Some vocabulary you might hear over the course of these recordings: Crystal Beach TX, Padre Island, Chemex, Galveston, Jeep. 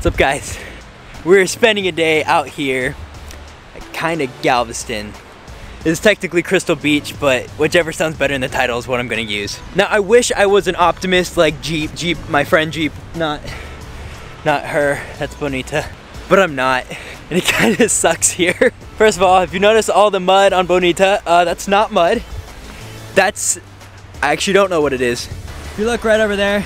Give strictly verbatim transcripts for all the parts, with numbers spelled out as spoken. What's up, guys? We're spending a day out here at kind of Galveston. It's technically Crystal Beach, but whichever sounds better in the title is what I'm gonna use. Now, I wish I was an optimist like Jeep, Jeep, my friend Jeep, not, not her, that's Bonita, but I'm not, and it kind of sucks here. First of all, if you notice all the mud on Bonita, uh, that's not mud. That's, I actually don't know what it is. If you look right over there,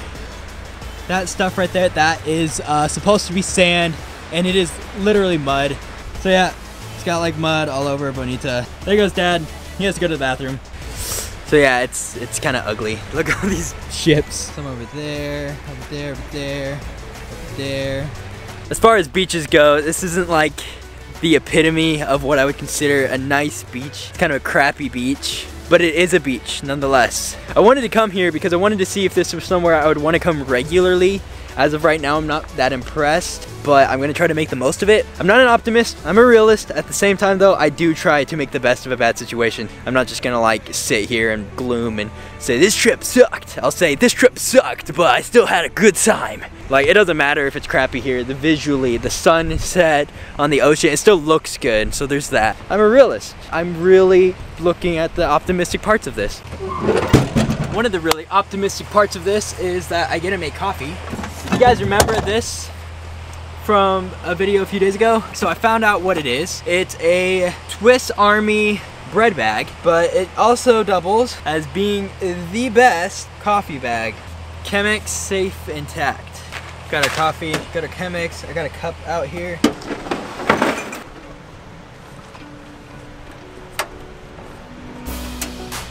that stuff right there, that is uh, supposed to be sand, and it is literally mud. So yeah, it's got like mud all over Bonita. There goes Dad. He has to go to the bathroom. So yeah, it's it's kind of ugly. Look at all these ships. Some over there, over there, over there, over there. As far as beaches go, this isn't like the epitome of what I would consider a nice beach. It's kind of a crappy beach, but it is a beach nonetheless. I wanted to come here because I wanted to see if this was somewhere I would want to come regularly. As of right now, I'm not that impressed, but I'm gonna try to make the most of it. I'm not an optimist, I'm a realist. At the same time though, I do try to make the best of a bad situation. I'm not just gonna like sit here and gloom and say, this trip sucked. I'll say, this trip sucked, but I still had a good time. Like, it doesn't matter if it's crappy here. The visually, the sunset on the ocean, it still looks good, so there's that. I'm a realist. I'm really looking at the optimistic parts of this. One of the really optimistic parts of this is that I get to make coffee. You guys remember this from a video a few days ago? So I found out what it is. It's a Swiss Army bread bag, but it also doubles as being the best coffee bag. Chemex safe intact. Got our coffee, got our Chemex, I got a cup out here.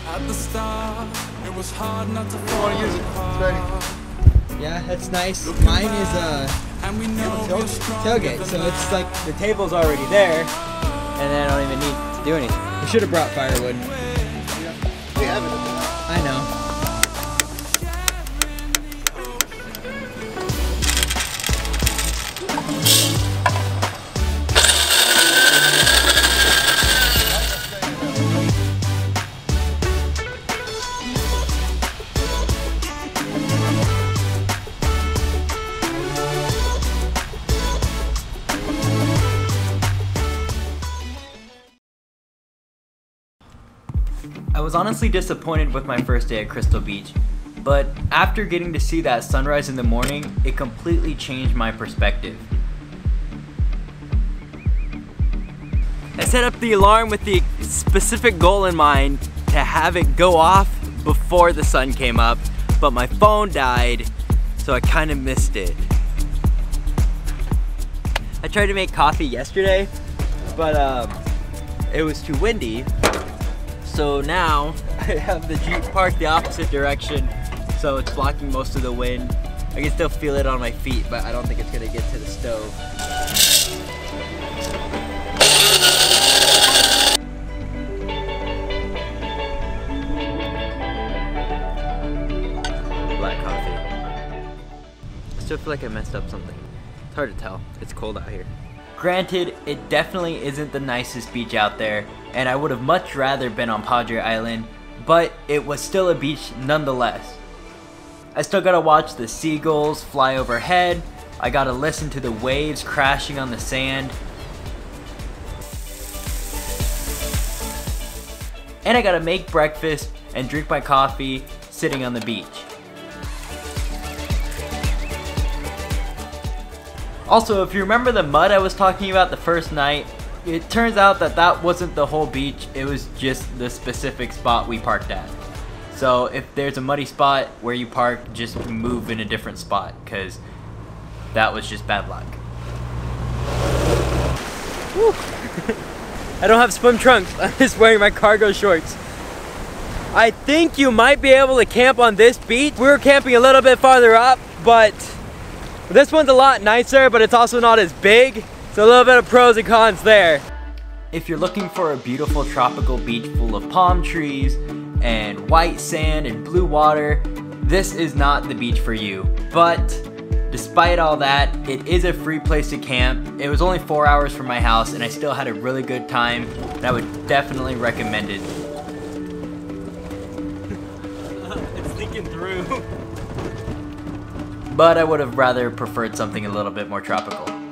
At the start, it was hard not to want to use it. It's ready. Yeah, that's nice. Mine is a tailgate, so it's like the table's already there, and then I don't even need to do anything. We should have brought firewood. We have it. I know. I was honestly disappointed with my first day at Crystal Beach, but after getting to see that sunrise in the morning, it completely changed my perspective. I set up the alarm with the specific goal in mind to have it go off before the sun came up, but my phone died, so I kind of missed it. I tried to make coffee yesterday, but um, it was too windy. So now I have the Jeep parked the opposite direction, so it's blocking most of the wind. I can still feel it on my feet, but I don't think it's gonna get to the stove. Black coffee. I still feel like I messed up something. It's hard to tell, it's cold out here. Granted, it definitely isn't the nicest beach out there, and I would have much rather been on Padre Island, but it was still a beach nonetheless. I still gotta watch the seagulls fly overhead, I gotta listen to the waves crashing on the sand, and I gotta make breakfast and drink my coffee sitting on the beach. Also, if you remember the mud I was talking about the first night, it turns out that that wasn't the whole beach, it was just the specific spot we parked at. So if there's a muddy spot where you park, just move in a different spot, because that was just bad luck. I don't have swim trunks, I'm just wearing my cargo shorts. I think you might be able to camp on this beach. We were camping a little bit farther up, but this one's a lot nicer, but it's also not as big, so a little bit of pros and cons there. If you're looking for a beautiful tropical beach full of palm trees and white sand and blue water, this is not the beach for you. But despite all that, it is a free place to camp. It was only four hours from my house and I still had a really good time, and I would definitely recommend it. It's leaking through. but I would have rather preferred something a little bit more tropical.